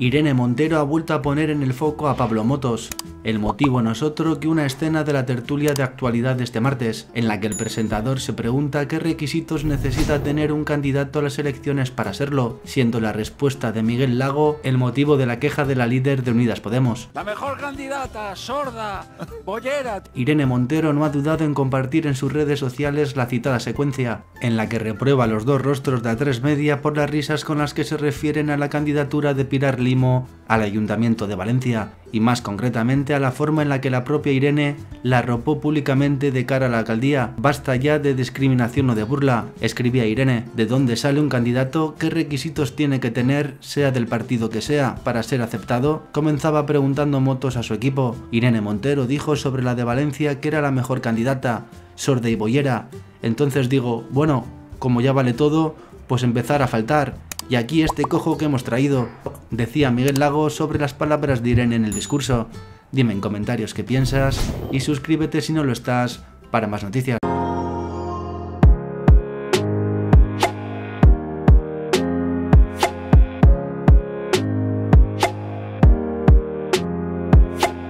Irene Montero ha vuelto a poner en el foco a Pablo Motos. El motivo no es otro que una escena de la tertulia de actualidad de este martes, en la que el presentador se pregunta qué requisitos necesita tener un candidato a las elecciones para serlo, siendo la respuesta de Miguel Lago el motivo de la queja de la líder de Unidas Podemos. La mejor candidata, sorda, bollera. Irene Montero no ha dudado en compartir en sus redes sociales la citada secuencia, en la que reprueba a los dos rostros de A3 media por las risas con las que se refieren a la candidatura de Pilar al Ayuntamiento de Valencia, y más concretamente a la forma en la que la propia Irene la arropó públicamente de cara a la alcaldía. Basta ya de discriminación o de burla, escribía Irene. ¿De dónde sale un candidato? ¿Qué requisitos tiene que tener, sea del partido que sea, para ser aceptado? Comenzaba preguntando Motos a su equipo. Irene Montero dijo sobre la de Valencia que era la mejor candidata, sorda y bollera. Entonces digo, bueno, como ya vale todo, pues empezar a faltar. Y aquí este cojo que hemos traído, decía Miguel Lago sobre las palabras de Irene en el discurso. Dime en comentarios qué piensas y suscríbete si no lo estás para más noticias.